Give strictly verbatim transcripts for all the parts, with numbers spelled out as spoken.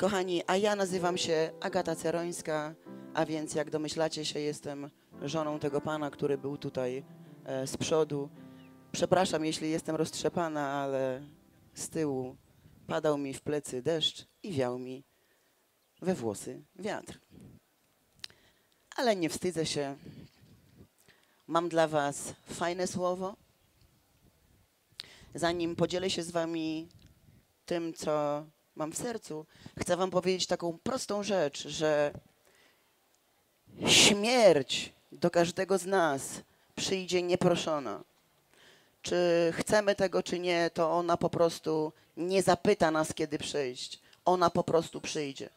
Kochani, a ja nazywam się Agata Cerońska, a więc jak domyślacie się, jestem żoną tego pana, który był tutaj e, z przodu. Przepraszam, jeśli jestem roztrzepana, ale z tyłu padał mi w plecy deszcz i wiał mi we włosy wiatr. Ale nie wstydzę się. Mam dla was fajne słowo. Zanim podzielę się z wami tym, co mam w sercu, chcę wam powiedzieć taką prostą rzecz, że śmierć do każdego z nas przyjdzie nieproszona. Czy chcemy tego, czy nie, to ona po prostu nie zapyta nas, kiedy przyjść. Ona po prostu przyjdzie.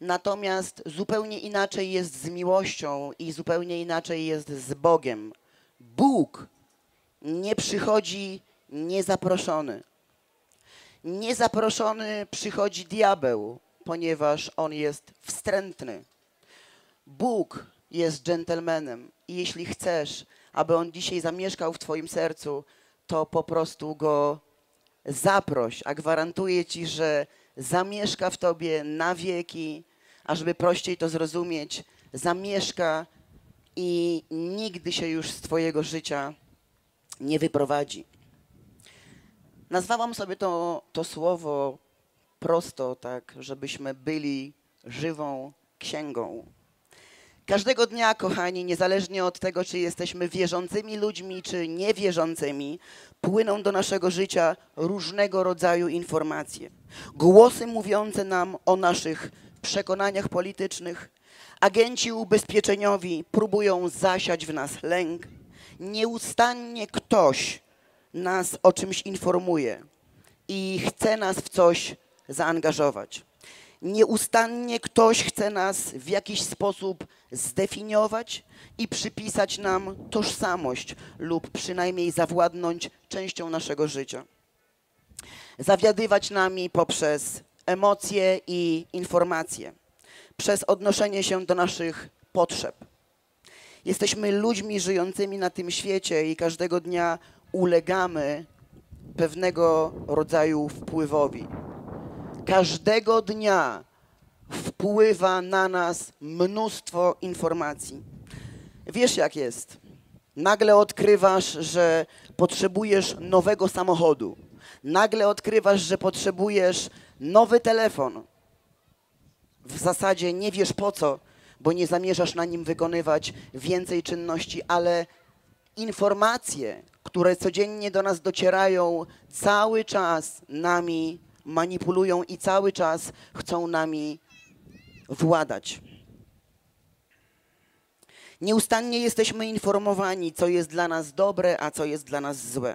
Natomiast zupełnie inaczej jest z miłością i zupełnie inaczej jest z Bogiem. Bóg nie przychodzi niezaproszony. Niezaproszony przychodzi diabeł, ponieważ on jest wstrętny. Bóg jest dżentelmenem i jeśli chcesz, aby on dzisiaj zamieszkał w twoim sercu, to po prostu go zaproś, a gwarantuję ci, że zamieszka w tobie na wieki, a żeby prościej to zrozumieć, zamieszka i nigdy się już z twojego życia nie wyprowadzi. Nazwałam sobie to, to słowo prosto, tak, żebyśmy byli żywą księgą. Każdego dnia, kochani, niezależnie od tego, czy jesteśmy wierzącymi ludźmi, czy niewierzącymi, płyną do naszego życia różnego rodzaju informacje. Głosy mówiące nam o naszych przekonaniach politycznych, agenci ubezpieczeniowi próbują zasiać w nas lęk. Nieustannie ktoś nas o czymś informuje i chce nas w coś zaangażować. Nieustannie ktoś chce nas w jakiś sposób zdefiniować i przypisać nam tożsamość lub przynajmniej zawładnąć częścią naszego życia. Zawiadywać nami poprzez emocje i informacje, przez odnoszenie się do naszych potrzeb. Jesteśmy ludźmi żyjącymi na tym świecie i każdego dnia ulegamy pewnego rodzaju wpływowi. Każdego dnia wpływa na nas mnóstwo informacji. Wiesz, jak jest. Nagle odkrywasz, że potrzebujesz nowego samochodu. Nagle odkrywasz, że potrzebujesz nowy telefon. W zasadzie nie wiesz po co, bo nie zamierzasz na nim wykonywać więcej czynności, ale informacje, które codziennie do nas docierają, cały czas nami manipulują i cały czas chcą nami władać. Nieustannie jesteśmy informowani, co jest dla nas dobre, a co jest dla nas złe.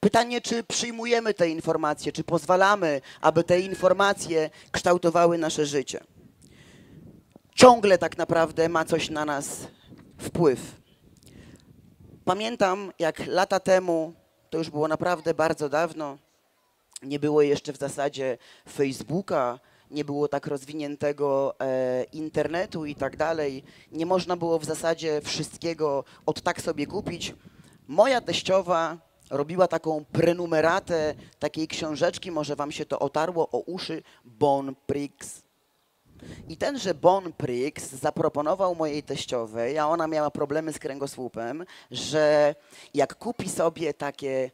Pytanie, czy przyjmujemy te informacje, czy pozwalamy, aby te informacje kształtowały nasze życie. Ciągle tak naprawdę ma coś na nas wpływ. Pamiętam, jak lata temu, to już było naprawdę bardzo dawno, nie było jeszcze w zasadzie Facebooka, nie było tak rozwiniętego e, internetu i tak dalej. Nie można było w zasadzie wszystkiego od tak sobie kupić. Moja teściowa robiła taką prenumeratę takiej książeczki, może wam się to otarło o uszy, Bonprix. I tenże Bonprix zaproponował mojej teściowej, a ona miała problemy z kręgosłupem, że jak kupi sobie takie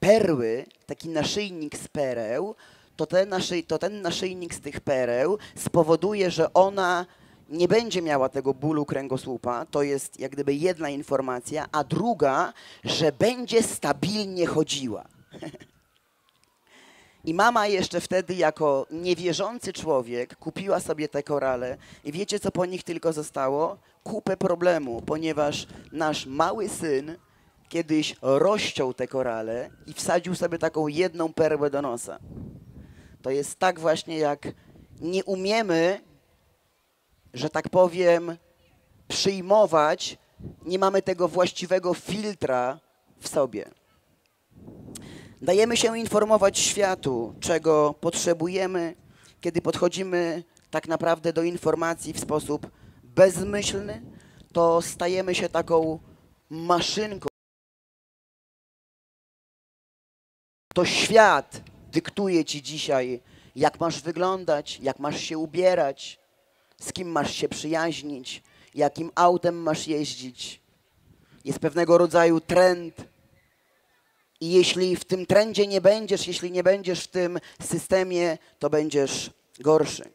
perły, taki naszyjnik z pereł, to ten, naszy, to ten naszyjnik z tych pereł spowoduje, że ona nie będzie miała tego bólu kręgosłupa, to jest jak gdyby jedna informacja, a druga, że będzie stabilnie chodziła. I mama jeszcze wtedy jako niewierzący człowiek kupiła sobie te korale i wiecie, co po nich tylko zostało? Kupę problemu, ponieważ nasz mały syn kiedyś rozciął te korale i wsadził sobie taką jedną perłę do nosa. To jest tak właśnie, jak nie umiemy, że tak powiem, przyjmować, nie mamy tego właściwego filtra w sobie. Dajemy się informować światu, czego potrzebujemy, kiedy podchodzimy tak naprawdę do informacji w sposób bezmyślny, to stajemy się taką maszynką. To świat dyktuje ci dzisiaj, jak masz wyglądać, jak masz się ubierać, z kim masz się przyjaźnić, jakim autem masz jeździć. Jest pewnego rodzaju trend. I jeśli w tym trendzie nie będziesz, jeśli nie będziesz w tym systemie, to będziesz gorszy.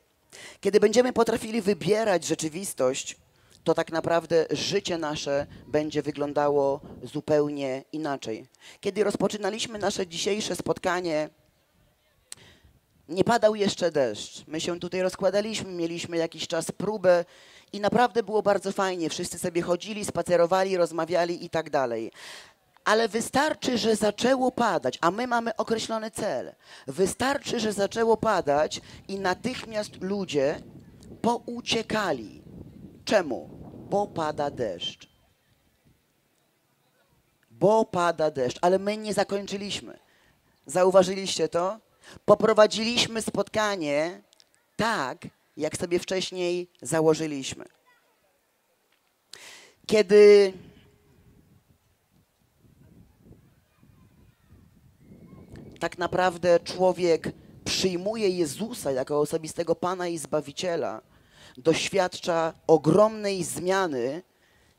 Kiedy będziemy potrafili wybierać rzeczywistość, to tak naprawdę życie nasze będzie wyglądało zupełnie inaczej. Kiedy rozpoczynaliśmy nasze dzisiejsze spotkanie, nie padał jeszcze deszcz. My się tutaj rozkładaliśmy, mieliśmy jakiś czas próbę i naprawdę było bardzo fajnie. Wszyscy sobie chodzili, spacerowali, rozmawiali i tak dalej. Ale wystarczy, że zaczęło padać, a my mamy określony cel. Wystarczy, że zaczęło padać i natychmiast ludzie pouciekali. Czemu? Bo pada deszcz. Bo pada deszcz, ale my nie zakończyliśmy. Zauważyliście to? Poprowadziliśmy spotkanie tak, jak sobie wcześniej założyliśmy. Kiedy... tak naprawdę człowiek przyjmuje Jezusa jako osobistego Pana i Zbawiciela, doświadcza ogromnej zmiany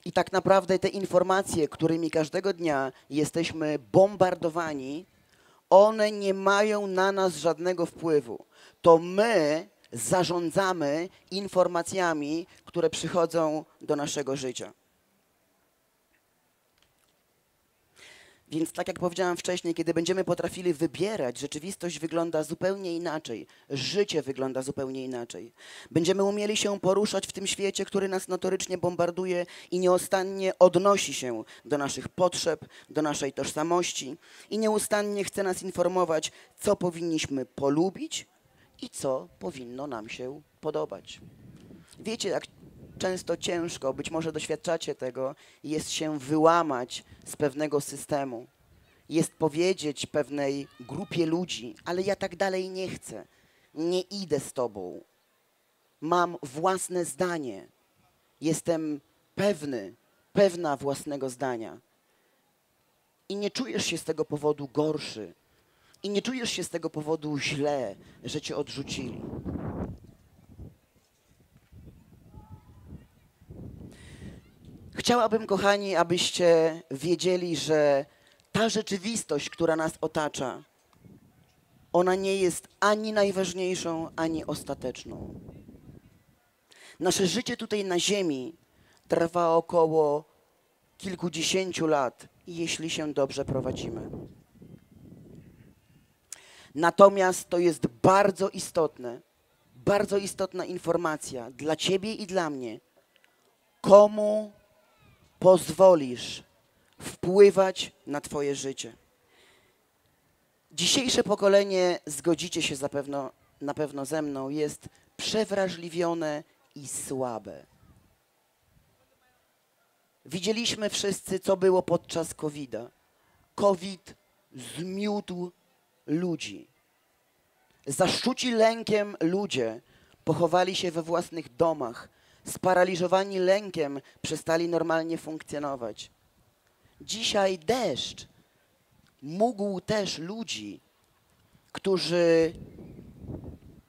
i tak naprawdę te informacje, którymi każdego dnia jesteśmy bombardowani, one nie mają na nas żadnego wpływu. To my zarządzamy informacjami, które przychodzą do naszego życia. Więc tak jak powiedziałem wcześniej, kiedy będziemy potrafili wybierać, rzeczywistość wygląda zupełnie inaczej. Życie wygląda zupełnie inaczej. Będziemy umieli się poruszać w tym świecie, który nas notorycznie bombarduje i nieustannie odnosi się do naszych potrzeb, do naszej tożsamości i nieustannie chce nas informować, co powinniśmy polubić i co powinno nam się podobać. Wiecie, jak często ciężko, być może doświadczacie tego, jest się wyłamać z pewnego systemu. Jest powiedzieć pewnej grupie ludzi, ale ja tak dalej nie chcę, nie idę z tobą. Mam własne zdanie. Jestem pewny, pewna własnego zdania. I nie czujesz się z tego powodu gorszy. I nie czujesz się z tego powodu źle, że cię odrzucili. Chciałabym, kochani, abyście wiedzieli, że ta rzeczywistość, która nas otacza, ona nie jest ani najważniejszą, ani ostateczną. Nasze życie tutaj na ziemi trwa około kilkudziesięciu lat, jeśli się dobrze prowadzimy. Natomiast to jest bardzo istotne, bardzo istotna informacja dla ciebie i dla mnie. Komu pozwolisz wpływać na twoje życie? Dzisiejsze pokolenie, zgodzicie się zapewne, na pewno ze mną, jest przewrażliwione i słabe. Widzieliśmy wszyscy, co było podczas kowida. COVID zmiótł ludzi. Zaszczuci lękiem ludzie pochowali się we własnych domach. Sparaliżowani lękiem przestali normalnie funkcjonować. Dzisiaj deszcz mógł też ludzi, którzy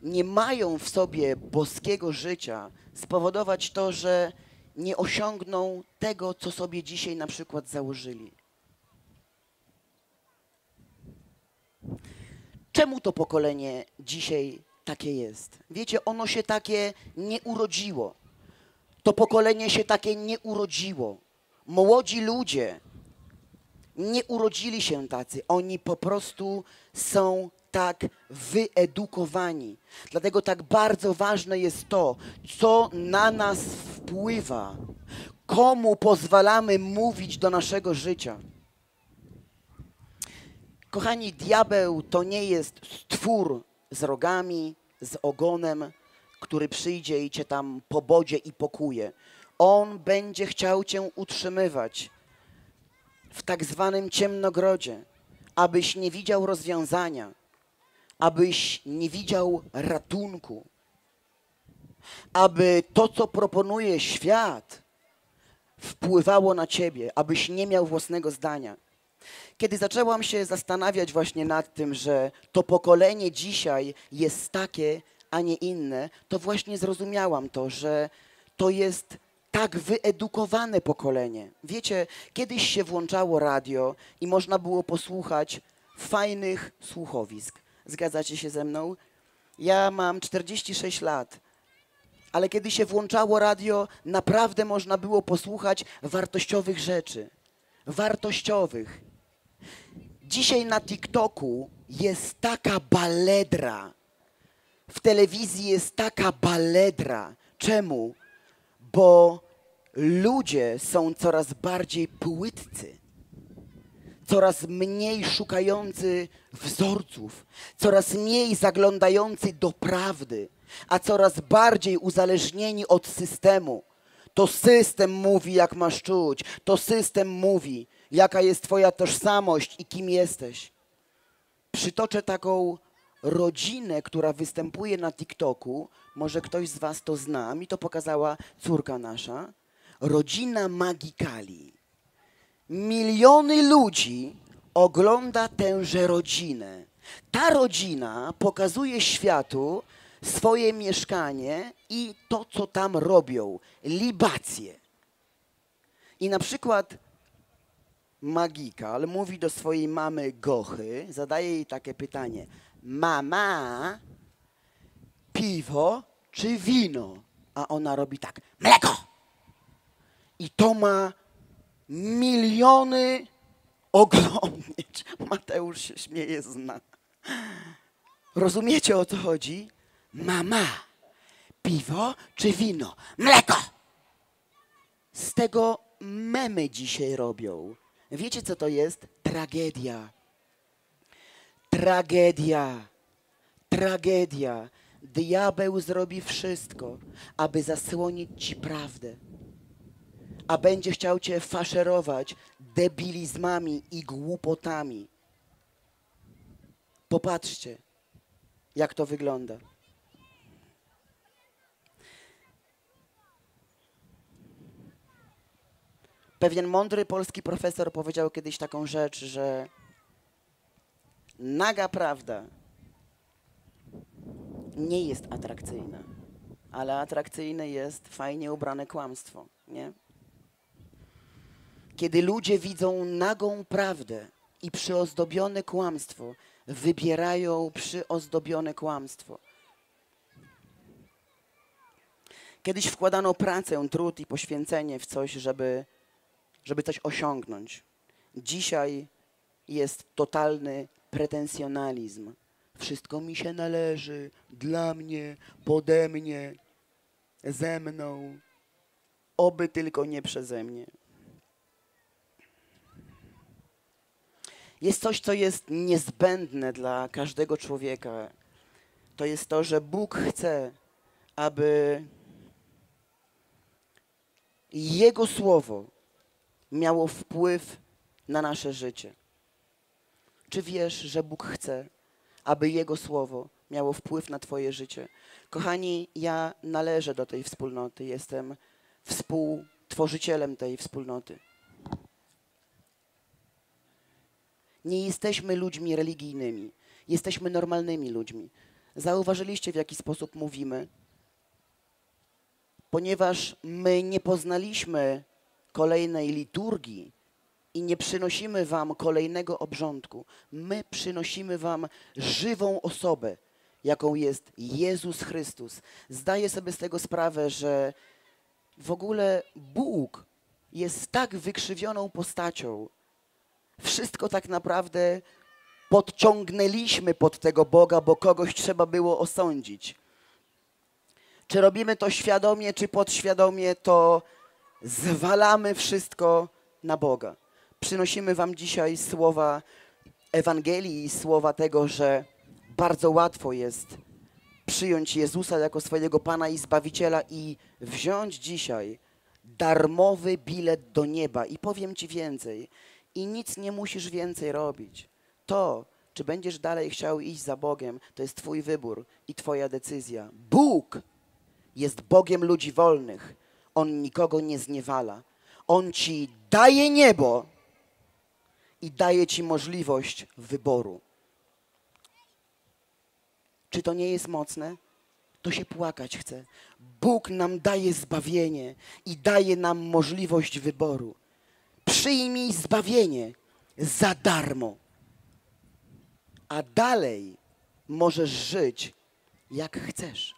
nie mają w sobie boskiego życia, spowodować to, że nie osiągną tego, co sobie dzisiaj na przykład założyli. Czemu to pokolenie dzisiaj takie jest? Wiecie, ono się takie nie urodziło. To pokolenie się takie nie urodziło. Młodzi ludzie nie urodzili się tacy. Oni po prostu są tak wyedukowani. Dlatego tak bardzo ważne jest to, co na nas wpływa. Komu pozwalamy mówić do naszego życia. Kochani, diabeł to nie jest stwór z rogami, z ogonem, który przyjdzie i cię tam pobodzie i pokuje. On będzie chciał cię utrzymywać w tak zwanym ciemnogrodzie, abyś nie widział rozwiązania, abyś nie widział ratunku, aby to, co proponuje świat, wpływało na ciebie, abyś nie miał własnego zdania. Kiedy zaczęłam się zastanawiać właśnie nad tym, że to pokolenie dzisiaj jest takie, a nie inne, to właśnie zrozumiałam to, że to jest tak wyedukowane pokolenie. Wiecie, kiedyś się włączało radio i można było posłuchać fajnych słuchowisk. Zgadzacie się ze mną? Ja mam czterdzieści sześć lat, ale kiedy się włączało radio, naprawdę można było posłuchać wartościowych rzeczy. Wartościowych. Dzisiaj na TikToku jest taka baledra. W telewizji jest taka baledra. Czemu? Bo ludzie są coraz bardziej płytcy, coraz mniej szukający wzorców, coraz mniej zaglądający do prawdy, a coraz bardziej uzależnieni od systemu. To system mówi, jak masz czuć, to system mówi, jaka jest twoja tożsamość i kim jesteś. Przytoczę taką rodzinę, która występuje na TikToku, może ktoś z was to zna, mi to pokazała córka nasza, rodzina Magikali. Miliony ludzi ogląda tęże rodzinę. Ta rodzina pokazuje światu swoje mieszkanie i to, co tam robią, libacje. I na przykład Magikal mówi do swojej mamy Gochy, zadaje jej takie pytanie: mama, piwo czy wino? A ona robi tak: mleko! I to ma miliony oglądnięć. Mateusz się śmieje z nas. Rozumiecie, o co chodzi? Mama, piwo czy wino? Mleko! Z tego memy dzisiaj robią. Wiecie, co to jest? Tragedia. Tragedia. Tragedia. Diabeł zrobi wszystko, aby zasłonić ci prawdę. A będzie chciał cię faszerować debilizmami i głupotami. Popatrzcie, jak to wygląda. Pewien mądry polski profesor powiedział kiedyś taką rzecz, że naga prawda nie jest atrakcyjna, ale atrakcyjne jest fajnie ubrane kłamstwo, nie? Kiedy ludzie widzą nagą prawdę i przyozdobione kłamstwo, wybierają przyozdobione kłamstwo. Kiedyś wkładano pracę, trud i poświęcenie w coś, żeby, żeby coś osiągnąć. Dzisiaj jest totalny pretensjonalizm. Wszystko mi się należy, dla mnie, pode mnie, ze mną, oby tylko nie przeze mnie. Jest coś, co jest niezbędne dla każdego człowieka. To jest to, że Bóg chce, aby Jego Słowo miało wpływ na nasze życie. Czy wiesz, że Bóg chce, aby Jego Słowo miało wpływ na twoje życie? Kochani, ja należę do tej wspólnoty. Jestem współtworzycielem tej wspólnoty. Nie jesteśmy ludźmi religijnymi. Jesteśmy normalnymi ludźmi. Zauważyliście, w jaki sposób mówimy? Ponieważ my nie poznaliśmy kolejnej liturgii i nie przynosimy wam kolejnego obrządku. My przynosimy wam żywą osobę, jaką jest Jezus Chrystus. Zdaję sobie z tego sprawę, że w ogóle Bóg jest tak wykrzywioną postacią. Wszystko tak naprawdę podciągnęliśmy pod tego Boga, bo kogoś trzeba było osądzić. Czy robimy to świadomie, czy podświadomie, to zwalamy wszystko na Boga. Przynosimy wam dzisiaj słowa Ewangelii i słowa tego, że bardzo łatwo jest przyjąć Jezusa jako swojego Pana i Zbawiciela i wziąć dzisiaj darmowy bilet do nieba. I powiem ci więcej. I nic nie musisz więcej robić. To, czy będziesz dalej chciał iść za Bogiem, to jest twój wybór i twoja decyzja. Bóg jest Bogiem ludzi wolnych. On nikogo nie zniewala. On ci daje niebo, i daje ci możliwość wyboru. Czy to nie jest mocne? To się płakać chce. Bóg nam daje zbawienie i daje nam możliwość wyboru. Przyjmij zbawienie za darmo, a dalej możesz żyć jak chcesz.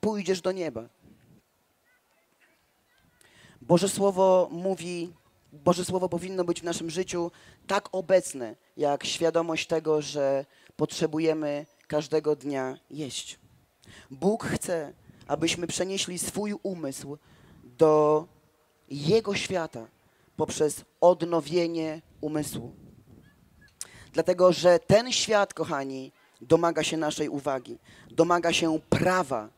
Pójdziesz do nieba. Boże Słowo mówi, Boże Słowo powinno być w naszym życiu tak obecne, jak świadomość tego, że potrzebujemy każdego dnia jeść. Bóg chce, abyśmy przenieśli swój umysł do Jego świata poprzez odnowienie umysłu. Dlatego, że ten świat, kochani, domaga się naszej uwagi, domaga się prawa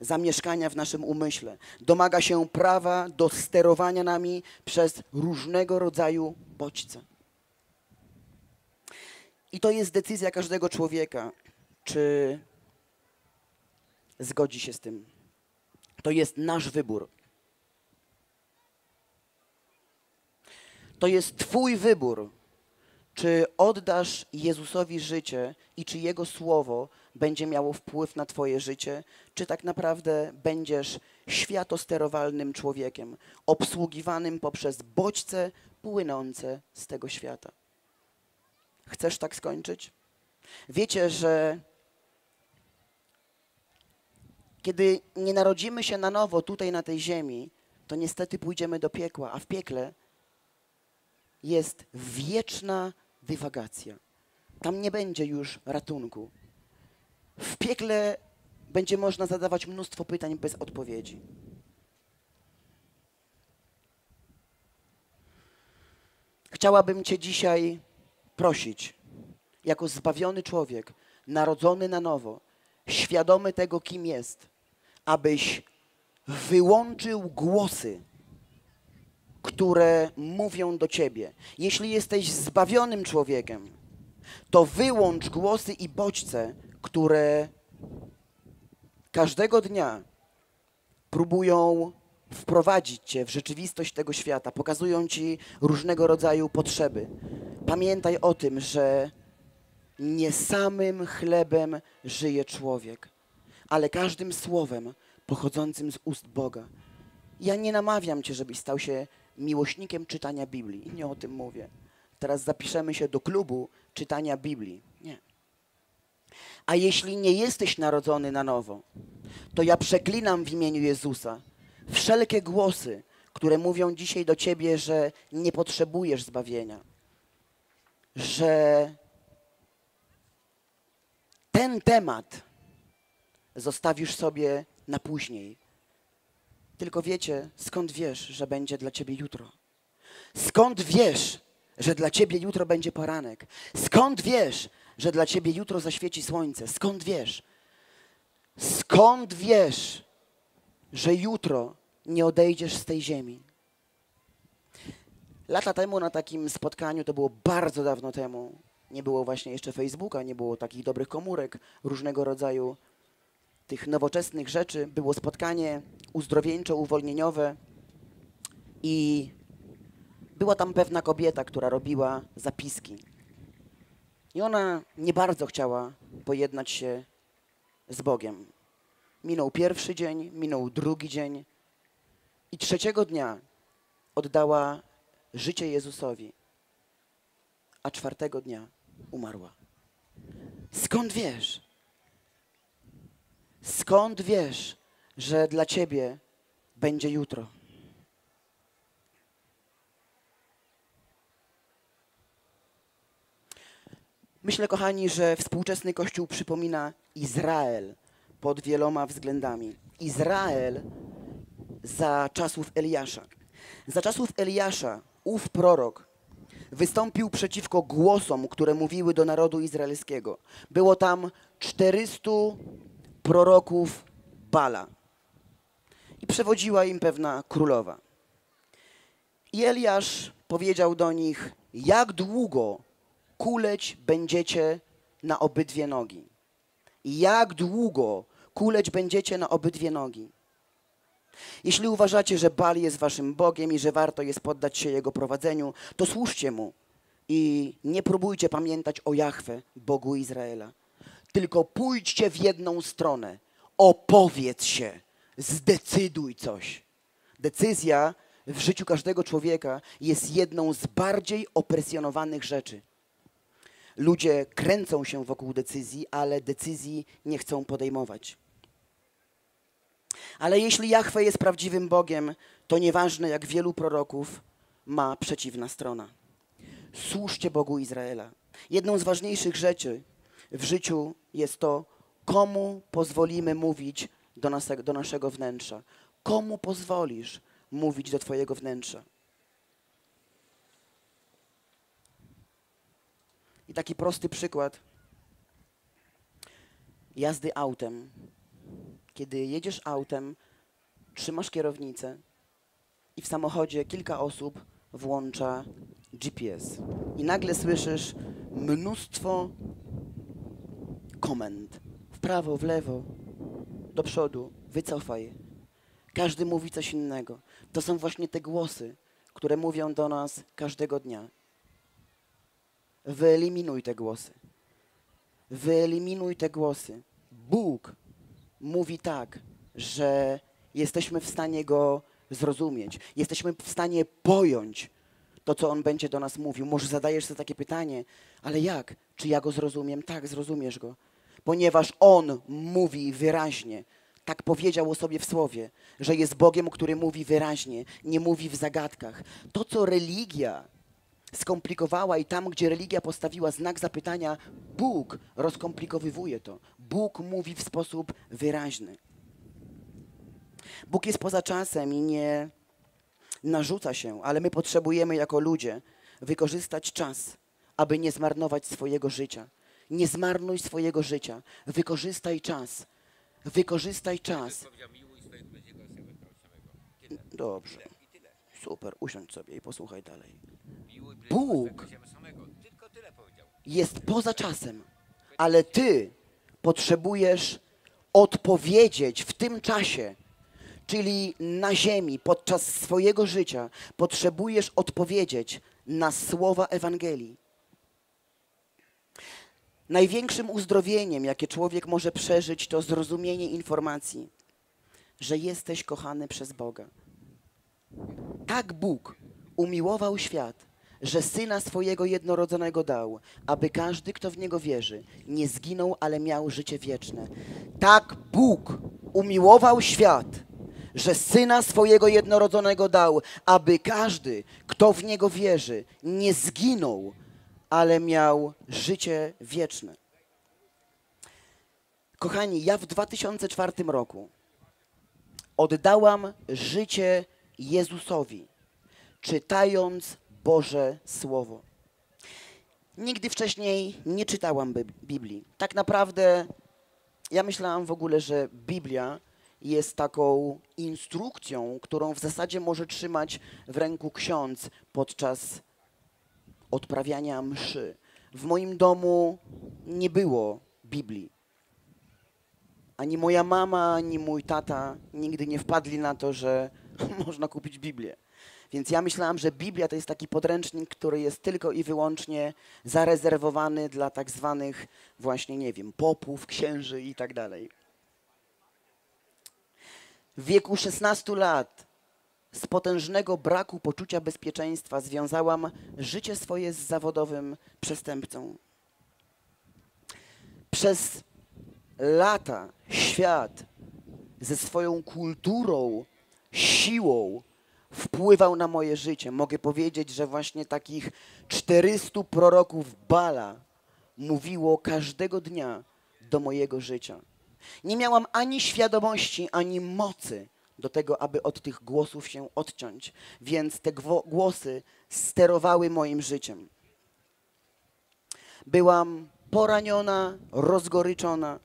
zamieszkania w naszym umyśle, domaga się prawa do sterowania nami przez różnego rodzaju bodźce. I to jest decyzja każdego człowieka, czy zgodzi się z tym. To jest nasz wybór. To jest twój wybór, czy oddasz Jezusowi życie i czy Jego Słowo będzie miało wpływ na twoje życie, czy tak naprawdę będziesz światosterowalnym człowiekiem, obsługiwanym poprzez bodźce płynące z tego świata. Chcesz tak skończyć? Wiecie, że kiedy nie narodzimy się na nowo tutaj na tej ziemi, to niestety pójdziemy do piekła, a w piekle jest wieczna dywagacja. Tam nie będzie już ratunku. W piekle będzie można zadawać mnóstwo pytań bez odpowiedzi. Chciałabym cię dzisiaj prosić, jako zbawiony człowiek, narodzony na nowo, świadomy tego, kim jest, abyś wyłączył głosy, które mówią do ciebie. Jeśli jesteś zbawionym człowiekiem, to wyłącz głosy i bodźce, które każdego dnia próbują wprowadzić cię w rzeczywistość tego świata, pokazują ci różnego rodzaju potrzeby. Pamiętaj o tym, że nie samym chlebem żyje człowiek, ale każdym słowem pochodzącym z ust Boga. Ja nie namawiam cię, żebyś stał się miłośnikiem czytania Biblii. Nie o tym mówię. Teraz zapiszemy się do klubu czytania Biblii. Nie. A jeśli nie jesteś narodzony na nowo, to ja przeklinam w imieniu Jezusa wszelkie głosy, które mówią dzisiaj do ciebie, że nie potrzebujesz zbawienia, że ten temat zostawisz sobie na później. Tylko wiecie, skąd wiesz, że będzie dla ciebie jutro? Skąd wiesz, że dla ciebie jutro będzie poranek? Skąd wiesz, że dla ciebie jutro zaświeci słońce? Skąd wiesz? Skąd wiesz, że jutro nie odejdziesz z tej ziemi? Lata temu na takim spotkaniu, to było bardzo dawno temu, nie było właśnie jeszcze Facebooka, nie było takich dobrych komórek, różnego rodzaju tych nowoczesnych rzeczy. Było spotkanie uzdrowieńczo-uwolnieniowe i była tam pewna kobieta, która robiła zapiski. I ona nie bardzo chciała pojednać się z Bogiem. Minął pierwszy dzień, minął drugi dzień i trzeciego dnia oddała życie Jezusowi, a czwartego dnia umarła. Skąd wiesz? Skąd wiesz, że dla ciebie będzie jutro? Myślę, kochani, że współczesny Kościół przypomina Izrael pod wieloma względami. Izrael za czasów Eliasza. Za czasów Eliasza ów prorok wystąpił przeciwko głosom, które mówiły do narodu izraelskiego. Było tam czterystu proroków Bala i przewodziła im pewna królowa. I Eliasz powiedział do nich: jak długo kuleć będziecie na obydwie nogi? Jak długo kuleć będziecie na obydwie nogi? Jeśli uważacie, że Bal jest waszym Bogiem i że warto jest poddać się jego prowadzeniu, to służcie mu i nie próbujcie pamiętać o Jahwe, Bogu Izraela. Tylko pójdźcie w jedną stronę, opowiedz się, zdecyduj coś. Decyzja w życiu każdego człowieka jest jedną z bardziej opresjonowanych rzeczy. Ludzie kręcą się wokół decyzji, ale decyzji nie chcą podejmować. Ale jeśli Jahwe jest prawdziwym Bogiem, to nieważne jak wielu proroków ma przeciwna strona. Służcie Bogu Izraela. Jedną z ważniejszych rzeczy w życiu jest to, komu pozwolimy mówić do, nas, do naszego wnętrza. Komu pozwolisz mówić do twojego wnętrza? I taki prosty przykład jazdy autem. Kiedy jedziesz autem, trzymasz kierownicę i w samochodzie kilka osób włącza G P S. I nagle słyszysz mnóstwo komend. W prawo, w lewo, do przodu, wycofaj. Każdy mówi coś innego. To są właśnie te głosy, które mówią do nas każdego dnia. Wyeliminuj te głosy. Wyeliminuj te głosy. Bóg mówi tak, że jesteśmy w stanie Go zrozumieć. Jesteśmy w stanie pojąć to, co On będzie do nas mówił. Może zadajesz sobie takie pytanie, ale jak? Czy ja Go zrozumiem? Tak, zrozumiesz Go. Ponieważ On mówi wyraźnie. Tak powiedział o sobie w Słowie, że jest Bogiem, który mówi wyraźnie, nie mówi w zagadkach. To, co religia skomplikowała i tam, gdzie religia postawiła znak zapytania, Bóg rozkomplikowywuje to. Bóg mówi w sposób wyraźny. Bóg jest poza czasem i nie narzuca się, ale my potrzebujemy jako ludzie wykorzystać czas, aby nie zmarnować swojego życia. Nie zmarnuj swojego życia. Wykorzystaj czas. Wykorzystaj czas. Dobrze. Super, usiądź sobie i posłuchaj dalej. Bóg jest poza czasem, ale ty potrzebujesz odpowiedzieć w tym czasie, czyli na ziemi, podczas swojego życia, potrzebujesz odpowiedzieć na słowa Ewangelii. Największym uzdrowieniem, jakie człowiek może przeżyć, to zrozumienie informacji, że jesteś kochany przez Boga. Tak Bóg umiłował świat, że Syna swojego jednorodzonego dał, aby każdy, kto w Niego wierzy, nie zginął, ale miał życie wieczne. Tak Bóg umiłował świat, że Syna swojego jednorodzonego dał, aby każdy, kto w Niego wierzy, nie zginął, ale miał życie wieczne. Kochani, ja w dwa tysiące czwartym roku oddałam życie Jezusowi, czytając Boże Słowo. Nigdy wcześniej nie czytałam Biblii. Tak naprawdę ja myślałam w ogóle, że Biblia jest taką instrukcją, którą w zasadzie może trzymać w ręku ksiądz podczas odprawiania mszy. W moim domu nie było Biblii. Ani moja mama, ani mój tata nigdy nie wpadli na to, że można kupić Biblię. Więc ja myślałam, że Biblia to jest taki podręcznik, który jest tylko i wyłącznie zarezerwowany dla tak zwanych właśnie, nie wiem, popów, księży i tak dalej. W wieku szesnastu lat z potężnego braku poczucia bezpieczeństwa związałam życie swoje z zawodowym przestępcą. Przez lata świat ze swoją kulturą, siłą wpływał na moje życie. Mogę powiedzieć, że właśnie takich czterystu proroków Bala mówiło każdego dnia do mojego życia. Nie miałam ani świadomości, ani mocy do tego, aby od tych głosów się odciąć, więc te głosy sterowały moim życiem. Byłam poraniona, rozgoryczona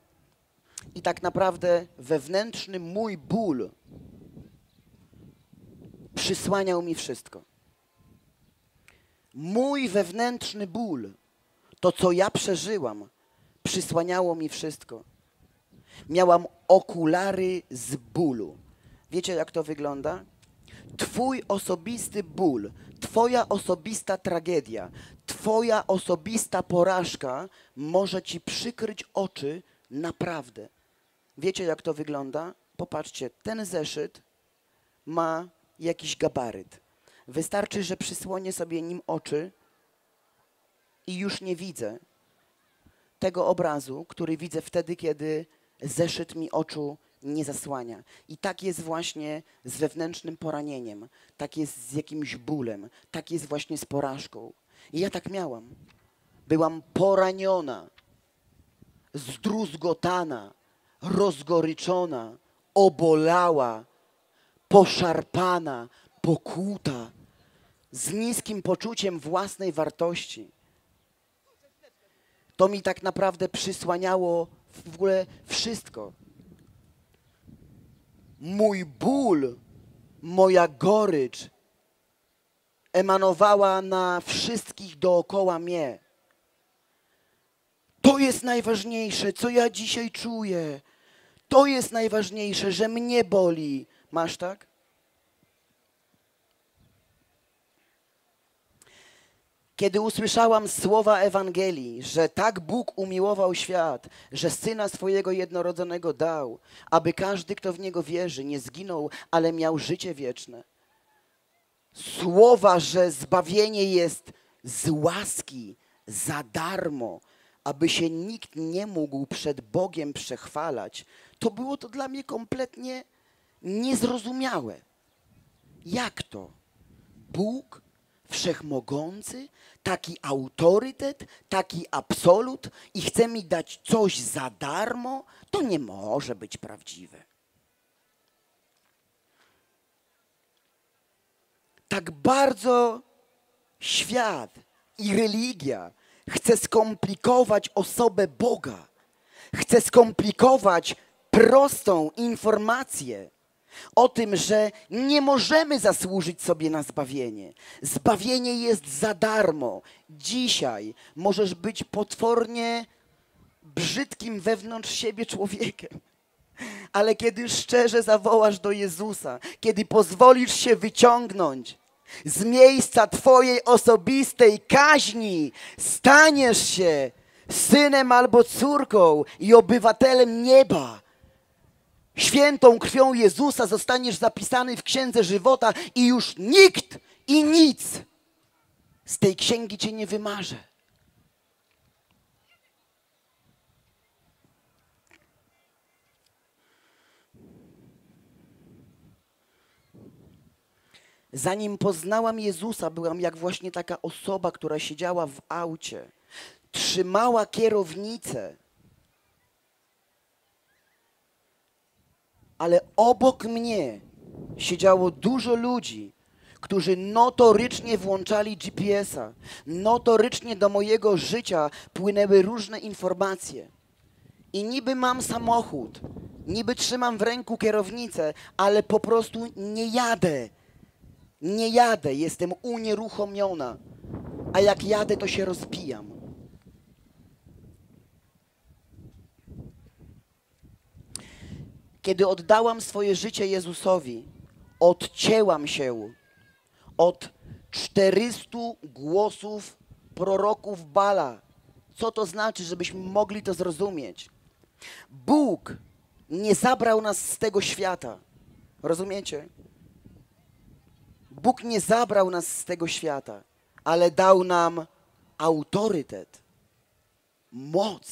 i tak naprawdę wewnętrzny mój ból przysłaniał mi wszystko. Mój wewnętrzny ból, to co ja przeżyłam, przysłaniało mi wszystko. Miałam okulary z bólu. Wiecie, jak to wygląda? Twój osobisty ból, twoja osobista tragedia, twoja osobista porażka może ci przykryć oczy naprawdę. Wiecie, jak to wygląda? Popatrzcie, ten zeszyt ma jakiś gabaryt. Wystarczy, że przysłonię sobie nim oczy i już nie widzę tego obrazu, który widzę wtedy, kiedy zeszyt mi oczu nie zasłania. I tak jest właśnie z wewnętrznym poranieniem, tak jest z jakimś bólem, tak jest właśnie z porażką. I ja tak miałam. Byłam poraniona, zdruzgotana, rozgoryczona, obolała, poszarpana, pokłuta, z niskim poczuciem własnej wartości. To mi tak naprawdę przysłaniało w ogóle wszystko. Mój ból, moja gorycz emanowała na wszystkich dookoła mnie. To jest najważniejsze, co ja dzisiaj czuję. To jest najważniejsze, że mnie boli. Masz tak? Kiedy usłyszałam słowa Ewangelii, że tak Bóg umiłował świat, że Syna swojego jednorodzonego dał, aby każdy, kto w Niego wierzy, nie zginął, ale miał życie wieczne. Słowa, że zbawienie jest z łaski, za darmo, aby się nikt nie mógł przed Bogiem przechwalać, to było to dla mnie kompletnie niezrozumiałe. Jak to? Bóg wszechmogący, taki autorytet, taki absolut i chce mi dać coś za darmo, to nie może być prawdziwe. Tak bardzo świat i religia chce skomplikować osobę Boga, chce skomplikować prostą informację o tym, że nie możemy zasłużyć sobie na zbawienie. Zbawienie jest za darmo. Dzisiaj możesz być potwornie brzydkim wewnątrz siebie człowiekiem. Ale kiedy szczerze zawołasz do Jezusa, kiedy pozwolisz się wyciągnąć z miejsca twojej osobistej kaźni, staniesz się synem albo córką i obywatelem nieba. Świętą krwią Jezusa zostaniesz zapisany w Księdze Żywota i już nikt i nic z tej księgi cię nie wymarze. Zanim poznałam Jezusa, byłam jak właśnie taka osoba, która siedziała w aucie, trzymała kierownicę, ale obok mnie siedziało dużo ludzi, którzy notorycznie włączali G P S a. Notorycznie do mojego życia płynęły różne informacje. I niby mam samochód, niby trzymam w ręku kierownicę, ale po prostu nie jadę. Nie jadę, jestem unieruchomiona. A jak jadę, to się rozpijam. Kiedy oddałam swoje życie Jezusowi, odcięłam się od czterystu głosów proroków Bala. Co to znaczy, żebyśmy mogli to zrozumieć? Bóg nie zabrał nas z tego świata. Rozumiecie? Bóg nie zabrał nas z tego świata, ale dał nam autorytet, moc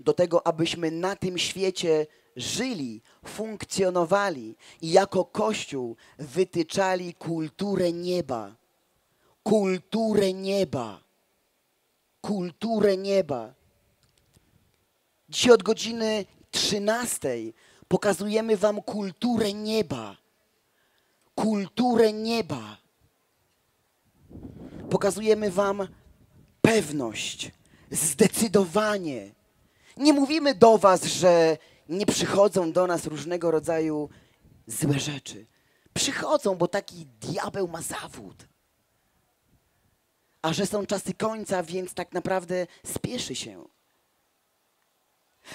do tego, abyśmy na tym świecie żyli, funkcjonowali i jako Kościół wytyczali kulturę nieba. Kulturę nieba. Kulturę nieba. Dzisiaj od godziny trzynastej pokazujemy wam kulturę nieba. Kulturę nieba. Pokazujemy wam pewność, zdecydowanie. Nie mówimy do was, że nie przychodzą do nas różnego rodzaju złe rzeczy. Przychodzą, bo taki diabeł ma zawód. A że są czasy końca, więc tak naprawdę spieszy się.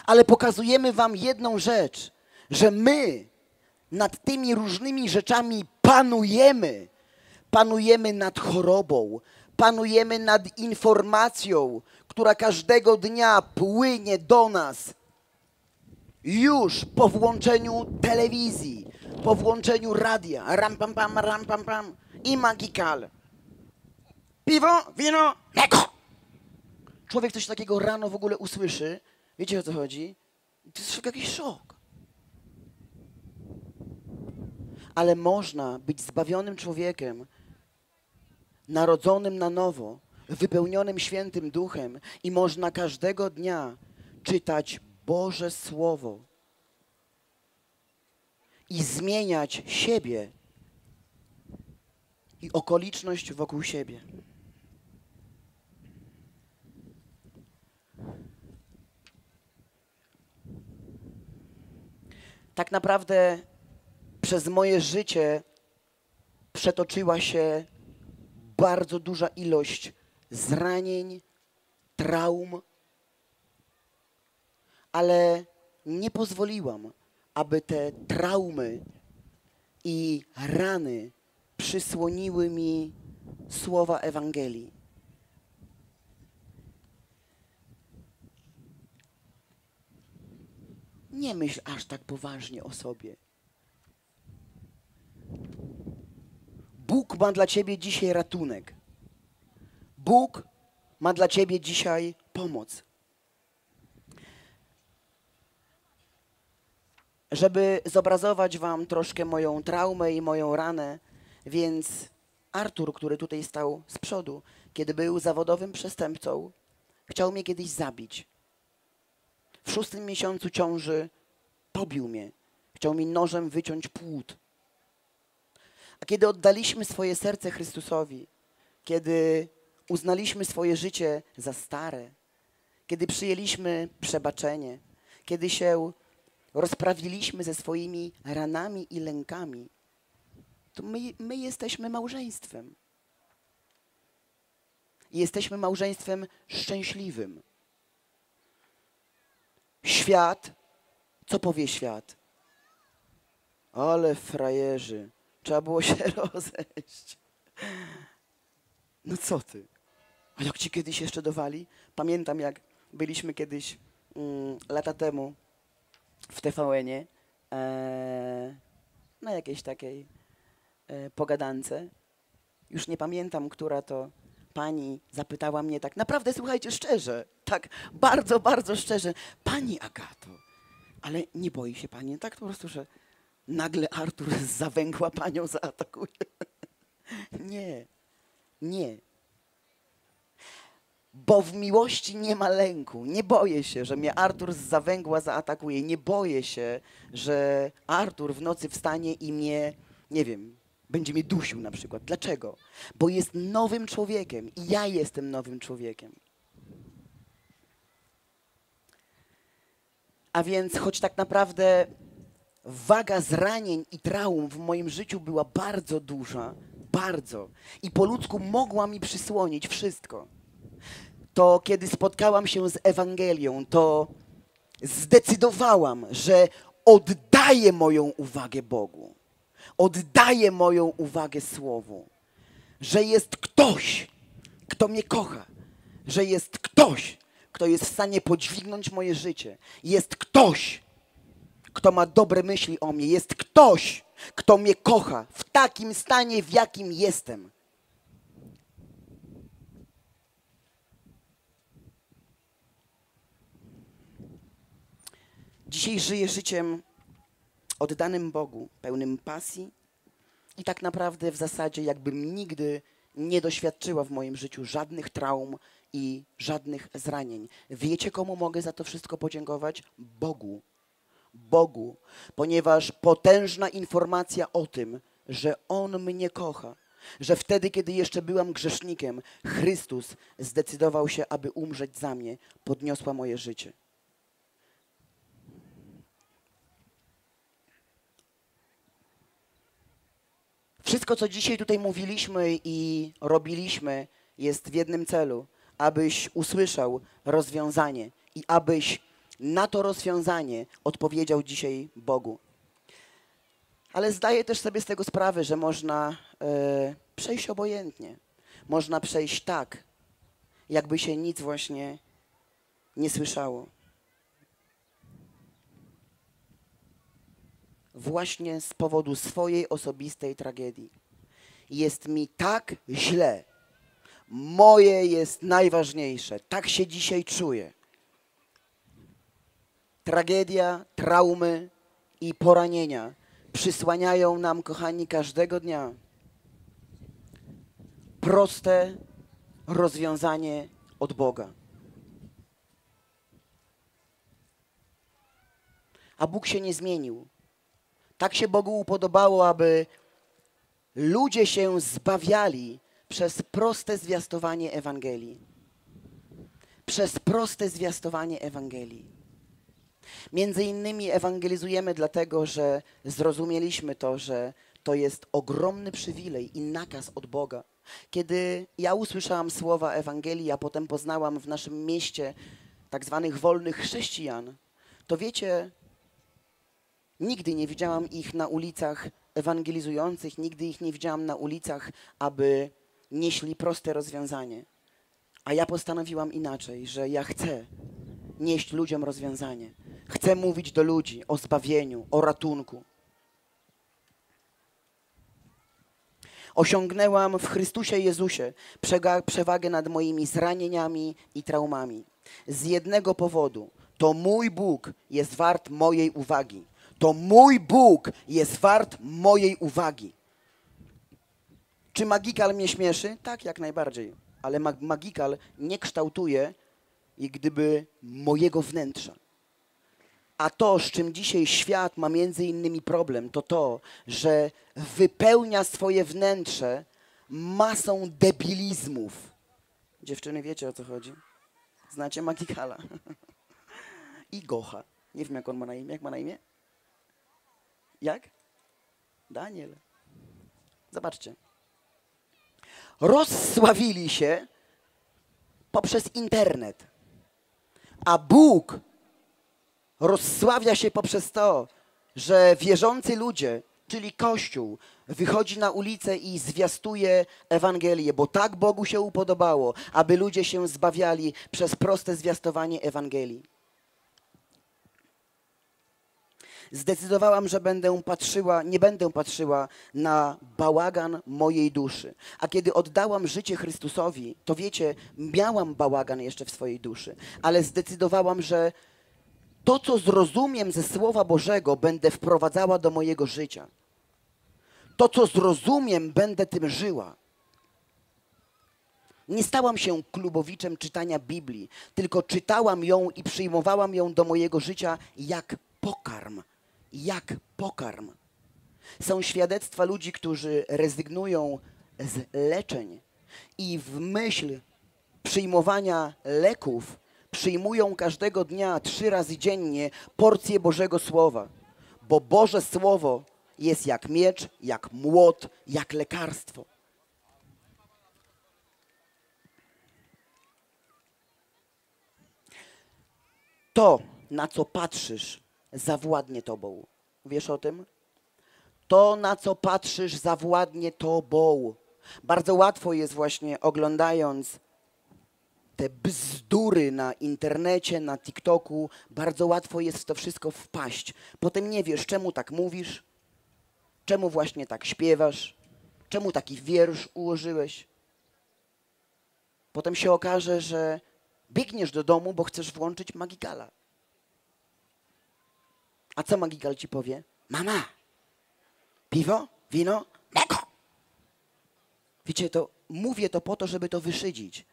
Ale pokazujemy wam jedną rzecz, że my nad tymi różnymi rzeczami panujemy. Panujemy nad chorobą, panujemy nad informacją, która każdego dnia płynie do nas. Już po włączeniu telewizji, po włączeniu radia, ram pam pam, ram pam pam i Magikal. Piwo, wino, mleko. Człowiek coś takiego rano w ogóle usłyszy, wiecie o co chodzi? To jest jakiś szok. Ale można być zbawionym człowiekiem, narodzonym na nowo, wypełnionym Świętym Duchem i można każdego dnia czytać Boże Słowo i zmieniać siebie i okoliczność wokół siebie. Tak naprawdę przez moje życie przetoczyła się bardzo duża ilość zranień, traum, ale nie pozwoliłam, aby te traumy i rany przysłoniły mi słowa Ewangelii. Nie myśl aż tak poważnie o sobie. Bóg ma dla ciebie dzisiaj ratunek. Bóg ma dla ciebie dzisiaj pomoc. Żeby zobrazować wam troszkę moją traumę i moją ranę, więc Artur, który tutaj stał z przodu, kiedy był zawodowym przestępcą, chciał mnie kiedyś zabić. W szóstym miesiącu ciąży pobił mnie. Chciał mi nożem wyciąć płód. A kiedy oddaliśmy swoje serce Chrystusowi, kiedy uznaliśmy swoje życie za stare, kiedy przyjęliśmy przebaczenie, kiedy się rozprawiliśmy ze swoimi ranami i lękami, to my, my jesteśmy małżeństwem. Jesteśmy małżeństwem szczęśliwym. Świat, co powie świat? Ale frajerzy, trzeba było się rozejść. No co ty? A jak ci kiedyś jeszcze dowali? Pamiętam, jak byliśmy kiedyś mm, lata temu w T V N-ie e, na jakiejś takiej e, pogadance. Już nie pamiętam, która to pani zapytała mnie tak, naprawdę słuchajcie, szczerze, tak bardzo, bardzo szczerze. Pani Agato, ale nie boi się pani, tak po prostu, że nagle Artur z zawęgła panią zaatakuje. Nie, nie. Bo w miłości nie ma lęku. Nie boję się, że mnie Artur z zawęgła zaatakuje. Nie boję się, że Artur w nocy wstanie i mnie, nie wiem, będzie mnie dusił na przykład. Dlaczego? Bo jest nowym człowiekiem i ja jestem nowym człowiekiem. A więc choć tak naprawdę waga zranień i traum w moim życiu była bardzo duża, bardzo, i po ludzku mogła mi przysłonić wszystko, to kiedy spotkałam się z Ewangelią, to zdecydowałam, że oddaję moją uwagę Bogu. Oddaję moją uwagę Słowu, że jest ktoś, kto mnie kocha, że jest ktoś, kto jest w stanie podźwignąć moje życie, jest ktoś, kto ma dobre myśli o mnie, jest ktoś, kto mnie kocha w takim stanie, w jakim jestem. Dzisiaj żyję życiem oddanym Bogu, pełnym pasji i tak naprawdę w zasadzie jakbym nigdy nie doświadczyła w moim życiu żadnych traum i żadnych zranień. Wiecie, komu mogę za to wszystko podziękować? Bogu. Bogu, ponieważ potężna informacja o tym, że On mnie kocha, że wtedy, kiedy jeszcze byłam grzesznikiem, Chrystus zdecydował się, aby umrzeć za mnie, podniosła moje życie. Wszystko, co dzisiaj tutaj mówiliśmy i robiliśmy, jest w jednym celu, abyś usłyszał rozwiązanie i abyś na to rozwiązanie odpowiedział dzisiaj Bogu. Ale zdaję też sobie z tego sprawę, że można y, przejść obojętnie. Można przejść tak, jakby się nic właśnie nie słyszało. Właśnie z powodu swojej osobistej tragedii. Jest mi tak źle. Moje jest najważniejsze. Tak się dzisiaj czuję. Tragedia, traumy i poranienia przysłaniają nam, kochani, każdego dnia proste rozwiązanie od Boga. A Bóg się nie zmienił. Tak się Bogu upodobało, aby ludzie się zbawiali przez proste zwiastowanie Ewangelii. Przez proste zwiastowanie Ewangelii. Między innymi ewangelizujemy dlatego, że zrozumieliśmy to, że to jest ogromny przywilej i nakaz od Boga. Kiedy ja usłyszałam słowa Ewangelii, a potem poznałam w naszym mieście tak zwanych wolnych chrześcijan, to wiecie, nigdy nie widziałam ich na ulicach ewangelizujących, nigdy ich nie widziałam na ulicach, aby nieśli proste rozwiązanie. A ja postanowiłam inaczej, że ja chcę nieść ludziom rozwiązanie. Chcę mówić do ludzi o zbawieniu, o ratunku. Osiągnęłam w Chrystusie Jezusie przewagę nad moimi zranieniami i traumami. Z jednego powodu. To mój Bóg jest wart mojej uwagi. To mój Bóg jest wart mojej uwagi. Czy Magikal mnie śmieszy? Tak, jak najbardziej. Ale Magikal nie kształtuje jak gdyby mojego wnętrza. A to, z czym dzisiaj świat ma między innymi problem, to to, że wypełnia swoje wnętrze masą debilizmów. Dziewczyny, wiecie, o co chodzi? Znacie Magikala. I Gocha. Nie wiem, jak on ma na imię. Jak ma na imię? Jak? Daniel. Zobaczcie. Rozsławili się poprzez internet. A Bóg rozsławia się poprzez to, że wierzący ludzie, czyli Kościół, wychodzi na ulicę i zwiastuje Ewangelię, bo tak Bogu się upodobało, aby ludzie się zbawiali przez proste zwiastowanie Ewangelii. Zdecydowałam, że będę patrzyła, nie będę patrzyła na bałagan mojej duszy. A kiedy oddałam życie Chrystusowi, to wiecie, miałam bałagan jeszcze w swojej duszy, ale zdecydowałam, że to, co zrozumiem ze Słowa Bożego, będę wprowadzała do mojego życia. To, co zrozumiem, będę tym żyła. Nie stałam się klubowiczem czytania Biblii, tylko czytałam ją i przyjmowałam ją do mojego życia jak pokarm. Jak pokarm. Są świadectwa ludzi, którzy rezygnują z leczeń i w myśl przyjmowania leków przyjmują każdego dnia, trzy razy dziennie, porcję Bożego Słowa. Bo Boże Słowo jest jak miecz, jak młot, jak lekarstwo. To, na co patrzysz, zawładnie tobą. Wiesz o tym? To, na co patrzysz, zawładnie tobą. Bardzo łatwo jest właśnie, oglądając te bzdury na internecie, na TikToku, bardzo łatwo jest w to wszystko wpaść. Potem nie wiesz, czemu tak mówisz, czemu właśnie tak śpiewasz, czemu taki wiersz ułożyłeś. Potem się okaże, że biegniesz do domu, bo chcesz włączyć Magikala. A co Magikal ci powie? Mama, piwo, wino, mleko. Wiecie, to mówię to po to, żeby to wyszydzić.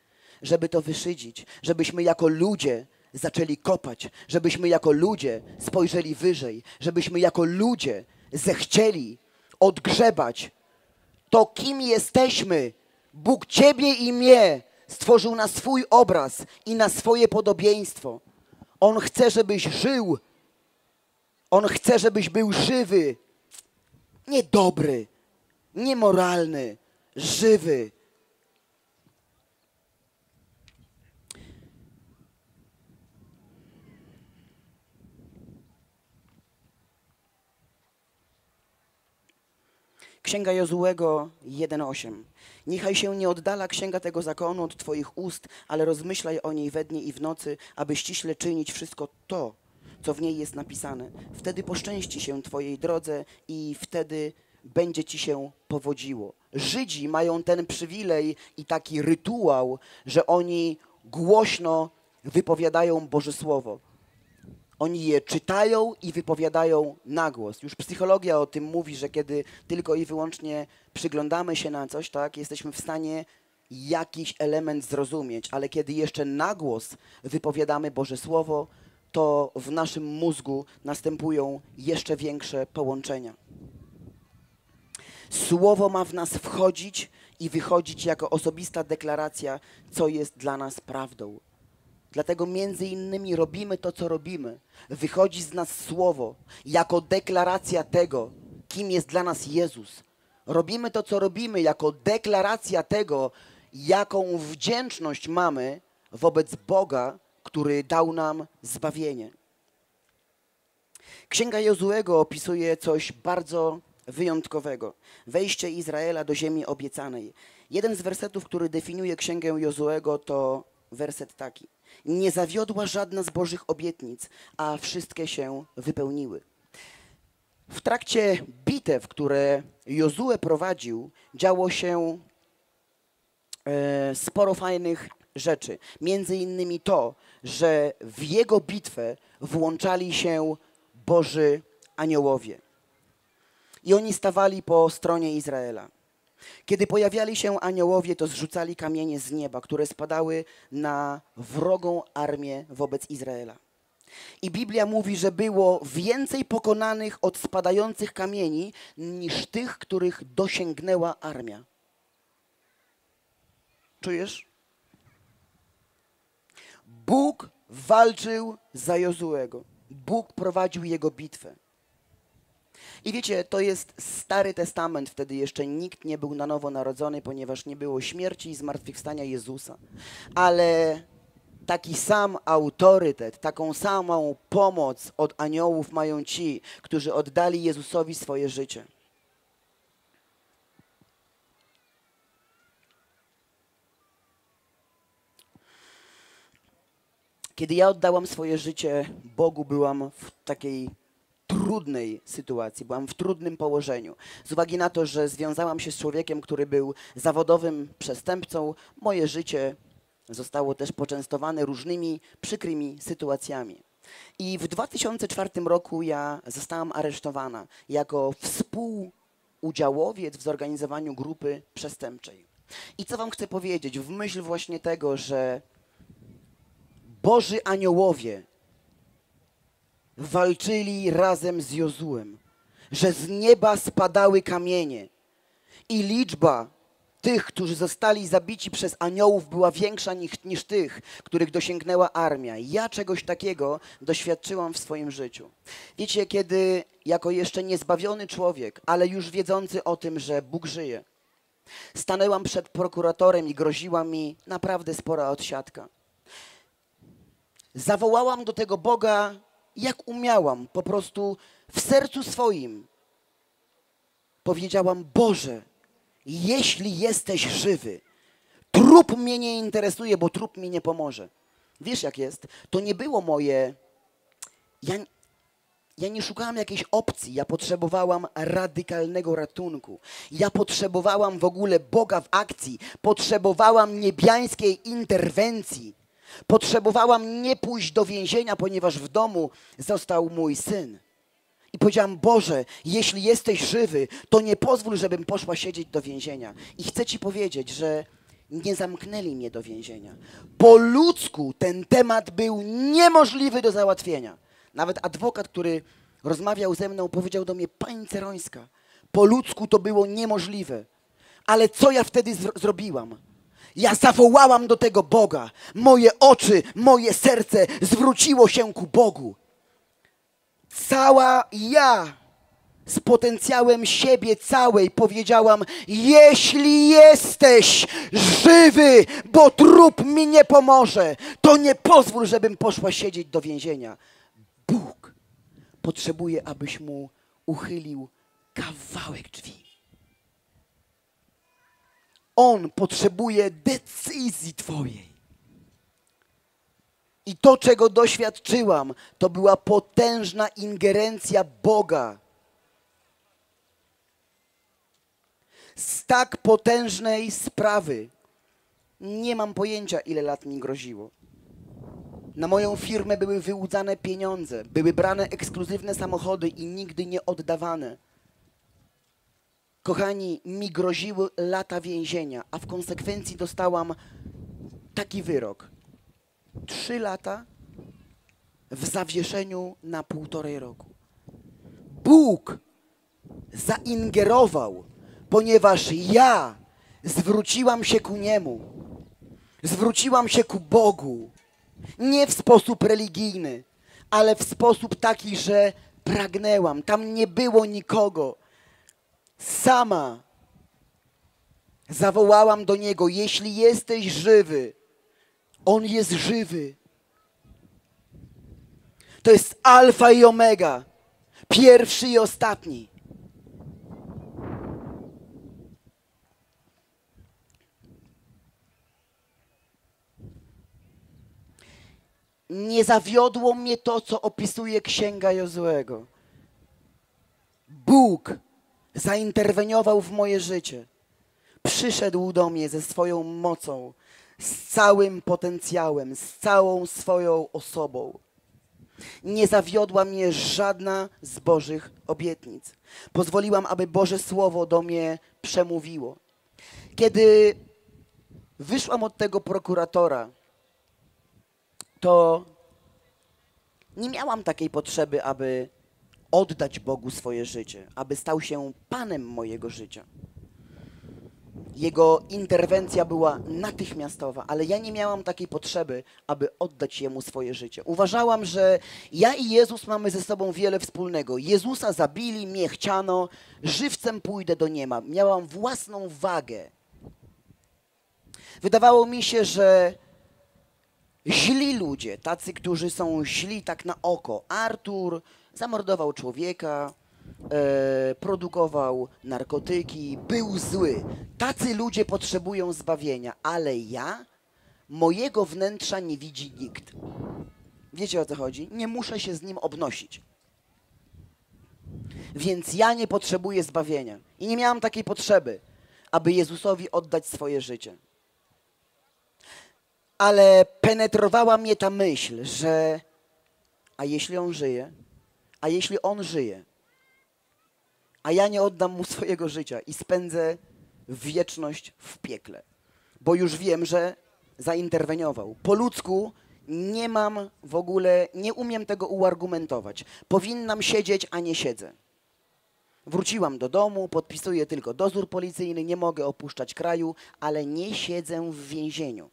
Żeby to wyszydzić, żebyśmy jako ludzie zaczęli kopać, żebyśmy jako ludzie spojrzeli wyżej, żebyśmy jako ludzie zechcieli odgrzebać to, kim jesteśmy. Bóg ciebie i mnie stworzył na swój obraz i na swoje podobieństwo. On chce, żebyś żył. On chce, żebyś był żywy, niedobry, niemoralny, żywy. Księga Jozułego jeden osiem. Niechaj się nie oddala księga tego zakonu od Twoich ust, ale rozmyślaj o niej we dnie i w nocy, aby ściśle czynić wszystko to, co w niej jest napisane. Wtedy poszczęści się Twojej drodze i wtedy będzie Ci się powodziło. Żydzi mają ten przywilej i taki rytuał, że oni głośno wypowiadają Boże Słowo. Oni je czytają i wypowiadają na głos. Już psychologia o tym mówi, że kiedy tylko i wyłącznie przyglądamy się na coś, tak, jesteśmy w stanie jakiś element zrozumieć, ale kiedy jeszcze na głos wypowiadamy Boże Słowo, to w naszym mózgu następują jeszcze większe połączenia. Słowo ma w nas wchodzić i wychodzić jako osobista deklaracja, co jest dla nas prawdą. Dlatego między innymi robimy to, co robimy. Wychodzi z nas Słowo jako deklaracja tego, kim jest dla nas Jezus. Robimy to, co robimy jako deklaracja tego, jaką wdzięczność mamy wobec Boga, który dał nam zbawienie. Księga Jozuego opisuje coś bardzo wyjątkowego. Wejście Izraela do ziemi obiecanej. Jeden z wersetów, który definiuje Księgę Jozuego, to werset taki. Nie zawiodła żadna z Bożych obietnic, a wszystkie się wypełniły. W trakcie bitew, które Jozue prowadził, działo się e, sporo fajnych rzeczy. Między innymi to, że w jego bitwę włączali się Boży aniołowie. I oni stawali po stronie Izraela. Kiedy pojawiali się aniołowie, to zrzucali kamienie z nieba, które spadały na wrogą armię wobec Izraela. I Biblia mówi, że było więcej pokonanych od spadających kamieni niż tych, których dosięgnęła armia. Czujesz? Bóg walczył za Jozuego. Bóg prowadził jego bitwę. I wiecie, to jest Stary Testament, wtedy jeszcze nikt nie był na nowo narodzony, ponieważ nie było śmierci i zmartwychwstania Jezusa. Ale taki sam autorytet, taką samą pomoc od aniołów mają ci, którzy oddali Jezusowi swoje życie. Kiedy ja oddałam swoje życie Bogu, byłam w takiej trudnej sytuacji, byłam w trudnym położeniu. Z uwagi na to, że związałam się z człowiekiem, który był zawodowym przestępcą, moje życie zostało też poczęstowane różnymi przykrymi sytuacjami. I w dwa tysiące czwartym roku ja zostałam aresztowana jako współudziałowiec w zorganizowaniu grupy przestępczej. I co wam chcę powiedzieć? W myśl właśnie tego, że Boży aniołowie walczyli razem z Jozuem, że z nieba spadały kamienie i liczba tych, którzy zostali zabici przez aniołów, była większa niż, niż tych, których dosięgnęła armia. Ja czegoś takiego doświadczyłam w swoim życiu. Wiecie, kiedy jako jeszcze niezbawiony człowiek, ale już wiedzący o tym, że Bóg żyje, stanęłam przed prokuratorem i groziła mi naprawdę spora odsiadka. Zawołałam do tego Boga, jak umiałam, po prostu w sercu swoim powiedziałam: Boże, jeśli jesteś żywy, trup mnie nie interesuje, bo trup mi nie pomoże. Wiesz, jak jest? To nie było moje... Ja, ja nie szukałam jakiejś opcji, ja potrzebowałam radykalnego ratunku. Ja potrzebowałam w ogóle Boga w akcji, potrzebowałam niebiańskiej interwencji. Potrzebowałam nie pójść do więzienia, ponieważ w domu został mój syn. I powiedziałam: Boże, jeśli jesteś żywy, to nie pozwól, żebym poszła siedzieć do więzienia. I chcę ci powiedzieć, że nie zamknęli mnie do więzienia. Po ludzku ten temat był niemożliwy do załatwienia. Nawet adwokat, który rozmawiał ze mną, powiedział do mnie: Pani Cerońska, po ludzku to było niemożliwe. Ale co ja wtedy zro- zrobiłam? Ja zawołałam do tego Boga. Moje oczy, moje serce zwróciło się ku Bogu. Cała ja z potencjałem siebie całej powiedziałam: jeśli jesteś żywy, bo trup mi nie pomoże, to nie pozwól, żebym poszła siedzieć do więzienia. Bóg potrzebuje, abyś mu uchylił kawałek drzwi. On potrzebuje decyzji Twojej. I to, czego doświadczyłam, to była potężna ingerencja Boga. Z tak potężnej sprawy nie mam pojęcia, ile lat mi groziło. Na moją firmę były wyłudzane pieniądze, były brane ekskluzywne samochody i nigdy nie oddawane. Kochani, mi groziły lata więzienia, a w konsekwencji dostałam taki wyrok. Trzy lata w zawieszeniu na półtorej roku. Bóg zaingerował, ponieważ ja zwróciłam się ku Niemu. Zwróciłam się ku Bogu. Nie w sposób religijny, ale w sposób taki, że pragnęłam. Tam nie było nikogo. Sama zawołałam do Niego, jeśli jesteś żywy, On jest żywy. To jest alfa i omega, pierwszy i ostatni. Nie zawiodło mnie to, co opisuje Księga Jozuego. Bóg zainterweniował w moje życie. Przyszedł do mnie ze swoją mocą, z całym potencjałem, z całą swoją osobą. Nie zawiodła mnie żadna z Bożych obietnic. Pozwoliłam, aby Boże Słowo do mnie przemówiło. Kiedy wyszłam od tego prokuratora, to nie miałam takiej potrzeby, aby oddać Bogu swoje życie, aby stał się Panem mojego życia. Jego interwencja była natychmiastowa, ale ja nie miałam takiej potrzeby, aby oddać Jemu swoje życie. Uważałam, że ja i Jezus mamy ze sobą wiele wspólnego. Jezusa zabili, mnie chciano, żywcem pójdę do nieba. Miałam własną wagę. Wydawało mi się, że źli ludzie, tacy, którzy są źli tak na oko. Artur zamordował człowieka, e, produkował narkotyki, był zły. Tacy ludzie potrzebują zbawienia, ale ja, mojego wnętrza nie widzi nikt. Wiecie, o co chodzi? Nie muszę się z nim obnosić. Więc ja nie potrzebuję zbawienia. I nie miałam takiej potrzeby, aby Jezusowi oddać swoje życie. Ale penetrowała mnie ta myśl, że a jeśli on żyje, a jeśli on żyje, a ja nie oddam mu swojego życia i spędzę wieczność w piekle, bo już wiem, że zainterweniował. Po ludzku nie mam w ogóle, nie umiem tego uargumentować. Powinnam siedzieć, a nie siedzę. Wróciłam do domu, podpisuję tylko dozór policyjny, nie mogę opuszczać kraju, ale nie siedzę w więzieniu.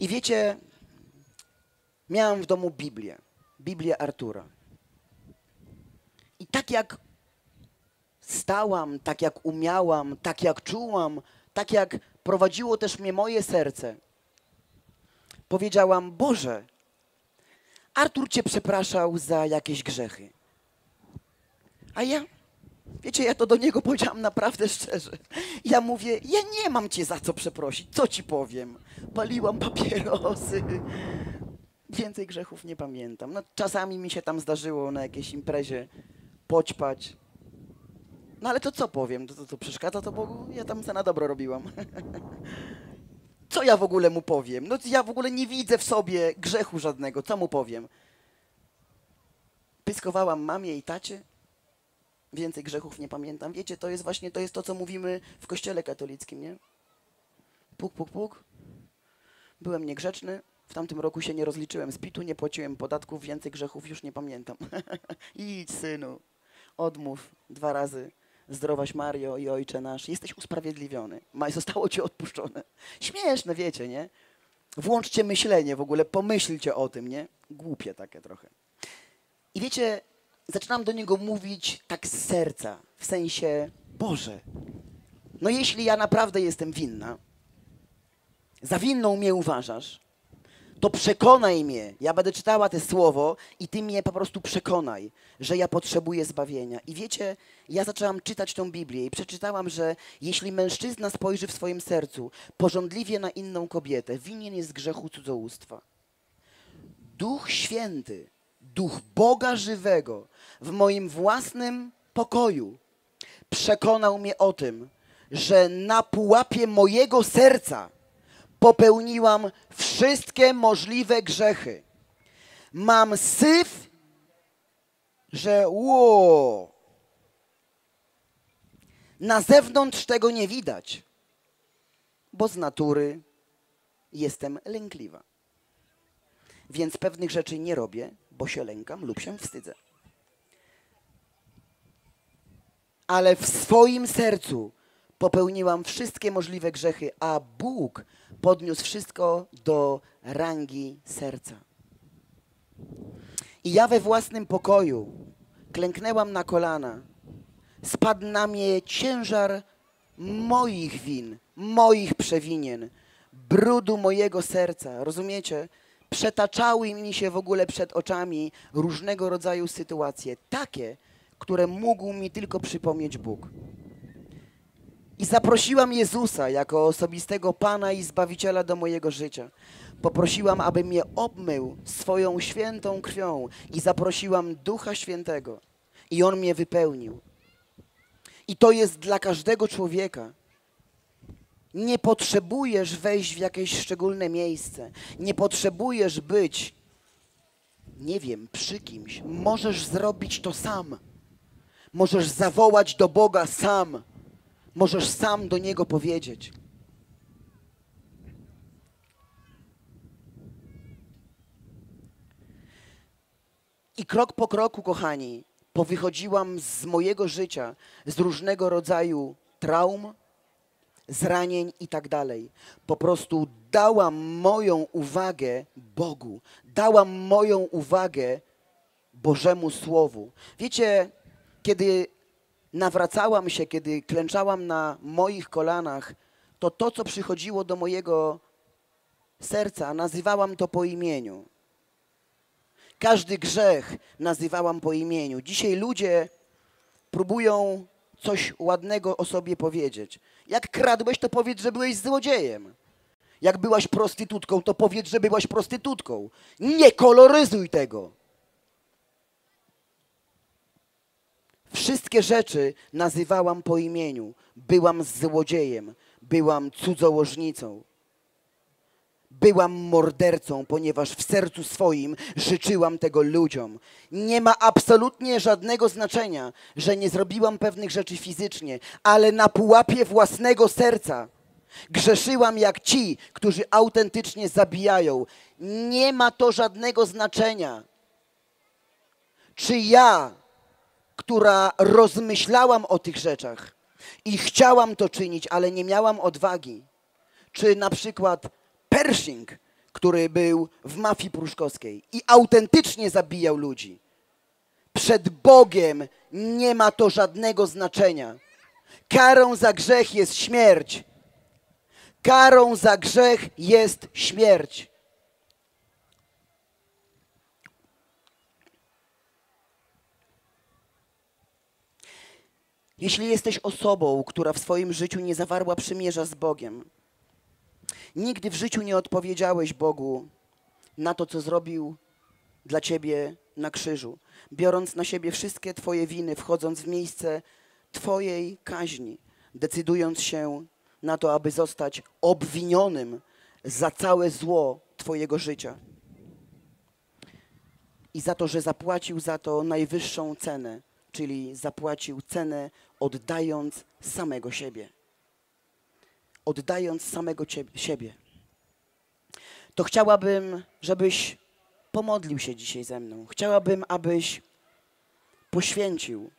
I wiecie, miałam w domu Biblię, Biblię Artura. I tak jak stałam, tak jak umiałam, tak jak czułam, tak jak prowadziło też mnie moje serce, powiedziałam, Boże, Artur Cię przepraszał za jakieś grzechy. A ja, wiecie, ja to do niego powiedziałam naprawdę szczerze. Ja mówię, ja nie mam Cię za co przeprosić, co Ci powiem? Paliłam papierosy. Więcej grzechów nie pamiętam. No, czasami mi się tam zdarzyło na jakiejś imprezie poćpać. No ale to co powiem? To, to, to przeszkadza to Bogu? Ja tam se na dobro robiłam. Co ja w ogóle mu powiem? No ja w ogóle nie widzę w sobie grzechu żadnego. Co mu powiem? Pyskowałam mamie i tacie. Więcej grzechów nie pamiętam. Wiecie, to jest właśnie to, jest to co mówimy w kościele katolickim, nie? Puk, puk, puk. Byłem niegrzeczny. W tamtym roku się nie rozliczyłem z pitu, nie płaciłem podatków, więcej grzechów już nie pamiętam. Idź, synu, odmów dwa razy. Zdrowaś Mario i Ojcze Nasz. Jesteś usprawiedliwiony. Maj, zostało Ci odpuszczone. Śmieszne, wiecie, nie? Włączcie myślenie w ogóle, pomyślcie o tym, nie? Głupie takie trochę. I wiecie, zaczynam do niego mówić tak z serca, w sensie, Boże, no jeśli ja naprawdę jestem winna, za winną mnie uważasz, to przekonaj mnie. Ja będę czytała to słowo i Ty mnie po prostu przekonaj, że ja potrzebuję zbawienia. I wiecie, ja zaczęłam czytać tą Biblię i przeczytałam, że jeśli mężczyzna spojrzy w swoim sercu pożądliwie na inną kobietę, winien jest grzechu cudzołóstwa. Duch Święty, Duch Boga żywego w moim własnym pokoju przekonał mnie o tym, że na pułapie mojego serca popełniłam wszystkie możliwe grzechy. Mam syf, że ło, na zewnątrz tego nie widać, bo z natury jestem lękliwa. Więc pewnych rzeczy nie robię, bo się lękam lub się wstydzę. Ale w swoim sercu popełniłam wszystkie możliwe grzechy, a Bóg podniósł wszystko do rangi serca. I ja we własnym pokoju klęknęłam na kolana. Spadł na mnie ciężar moich win, moich przewinien, brudu mojego serca. Rozumiecie? Przetaczały mi się w ogóle przed oczami różnego rodzaju sytuacje. Takie, które mógł mi tylko przypomnieć Bóg. I zaprosiłam Jezusa jako osobistego Pana i Zbawiciela do mojego życia. Poprosiłam, aby mnie obmył swoją świętą krwią i zaprosiłam Ducha Świętego. I On mnie wypełnił. I to jest dla każdego człowieka. Nie potrzebujesz wejść w jakieś szczególne miejsce. Nie potrzebujesz być, nie wiem, przy kimś. Możesz zrobić to sam. Możesz zawołać do Boga sam. Możesz sam do Niego powiedzieć. I krok po kroku, kochani, powychodziłam z mojego życia, z różnego rodzaju traum, zranień i tak dalej. Po prostu dałam moją uwagę Bogu. Dałam moją uwagę Bożemu Słowu. Wiecie, kiedy nawracałam się, kiedy klęczałam na moich kolanach, to to, co przychodziło do mojego serca, nazywałam to po imieniu. Każdy grzech nazywałam po imieniu. Dzisiaj ludzie próbują coś ładnego o sobie powiedzieć. Jak kradłeś, to powiedz, że byłeś złodziejem. Jak byłaś prostytutką, to powiedz, że byłaś prostytutką. Nie koloryzuj tego. Wszystkie rzeczy nazywałam po imieniu. Byłam złodziejem, byłam cudzołożnicą, byłam mordercą, ponieważ w sercu swoim życzyłam tego ludziom. Nie ma absolutnie żadnego znaczenia, że nie zrobiłam pewnych rzeczy fizycznie, ale na pułapie własnego serca grzeszyłam jak ci, którzy autentycznie zabijają. Nie ma to żadnego znaczenia, czy ja, która rozmyślałam o tych rzeczach i chciałam to czynić, ale nie miałam odwagi. Czy na przykład Pershing, który był w mafii pruszkowskiej i autentycznie zabijał ludzi. Przed Bogiem nie ma to żadnego znaczenia. Karą za grzech jest śmierć. Karą za grzech jest śmierć. Jeśli jesteś osobą, która w swoim życiu nie zawarła przymierza z Bogiem, nigdy w życiu nie odpowiedziałeś Bogu na to, co zrobił dla ciebie na krzyżu, biorąc na siebie wszystkie twoje winy, wchodząc w miejsce twojej kaźni, decydując się na to, aby zostać obwinionym za całe zło twojego życia i za to, że zapłacił za to najwyższą cenę, czyli zapłacił cenę oddając samego siebie. Oddając samego ciebie, siebie. To chciałabym, żebyś pomodlił się dzisiaj ze mną. Chciałabym, abyś poświęcił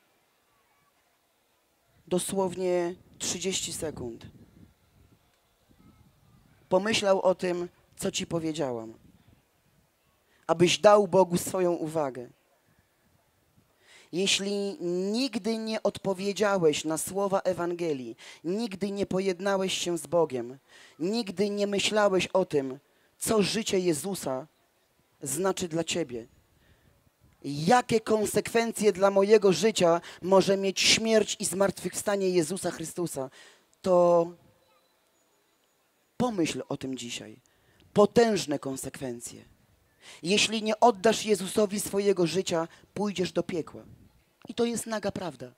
dosłownie trzydzieści sekund. Pomyślał o tym, co ci powiedziałam. Abyś dał Bogu swoją uwagę. Jeśli nigdy nie odpowiedziałeś na słowa Ewangelii, nigdy nie pojednałeś się z Bogiem, nigdy nie myślałeś o tym, co życie Jezusa znaczy dla ciebie. Jakie konsekwencje dla mojego życia może mieć śmierć i zmartwychwstanie Jezusa Chrystusa? To pomyśl o tym dzisiaj. Potężne konsekwencje. Jeśli nie oddasz Jezusowi swojego życia, pójdziesz do piekła. I to jest naga prawda.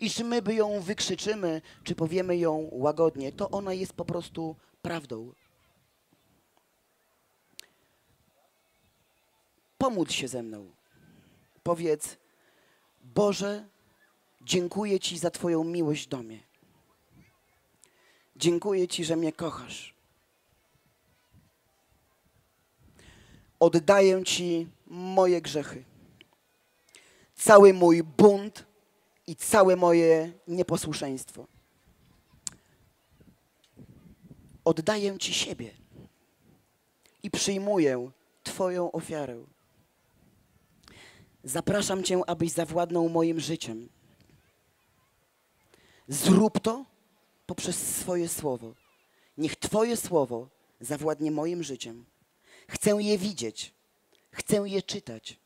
I czy my by ją wykrzyczymy, czy powiemy ją łagodnie, to ona jest po prostu prawdą. Pomódl się ze mną. Powiedz: Boże, dziękuję Ci za Twoją miłość do mnie. Dziękuję Ci, że mnie kochasz. Oddaję Ci moje grzechy, cały mój bunt i całe moje nieposłuszeństwo. Oddaję Ci siebie i przyjmuję Twoją ofiarę. Zapraszam Cię, abyś zawładnął moim życiem. Zrób to poprzez swoje słowo. Niech Twoje słowo zawładnie moim życiem. Chcę je widzieć, chcę je czytać,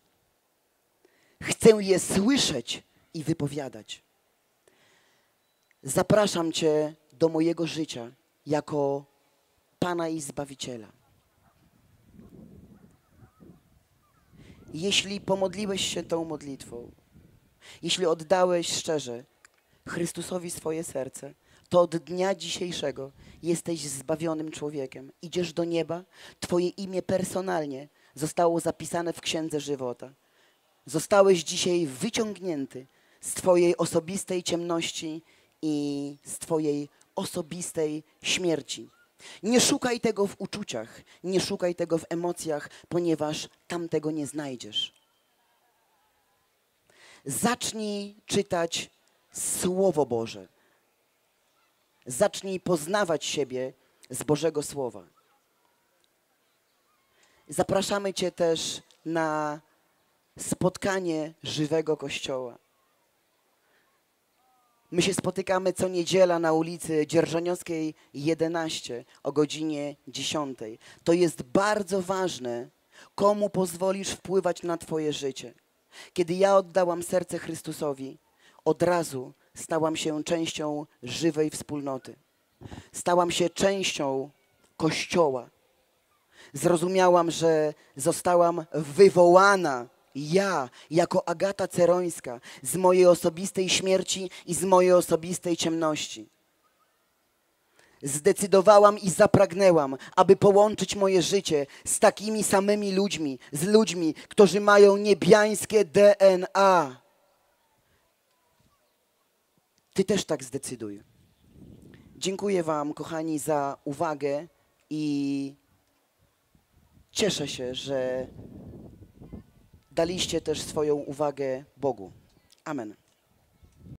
chcę je słyszeć i wypowiadać. Zapraszam Cię do mojego życia jako Pana i Zbawiciela. Jeśli pomodliłeś się tą modlitwą, jeśli oddałeś szczerze Chrystusowi swoje serce, to od dnia dzisiejszego jesteś zbawionym człowiekiem. Idziesz do nieba, Twoje imię personalnie zostało zapisane w Księdze Żywota. Zostałeś dzisiaj wyciągnięty z Twojej osobistej ciemności i z Twojej osobistej śmierci. Nie szukaj tego w uczuciach, nie szukaj tego w emocjach, ponieważ tam tego nie znajdziesz. Zacznij czytać Słowo Boże. Zacznij poznawać siebie z Bożego Słowa. Zapraszamy Cię też na spotkanie żywego Kościoła. My się spotykamy co niedziela na ulicy Dzierżoniowskiej jedenaście o godzinie dziesiątej. To jest bardzo ważne, komu pozwolisz wpływać na Twoje życie. Kiedy ja oddałam serce Chrystusowi, od razu stałam się częścią żywej wspólnoty. Stałam się częścią Kościoła. Zrozumiałam, że zostałam wywołana ja, jako Agata Cerońska, z mojej osobistej śmierci i z mojej osobistej ciemności. Zdecydowałam i zapragnęłam, aby połączyć moje życie z takimi samymi ludźmi, z ludźmi, którzy mają niebiańskie D N A. Ty też tak zdecyduj. Dziękuję Wam, kochani, za uwagę i cieszę się, że daliście też swoją uwagę Bogu. Amen.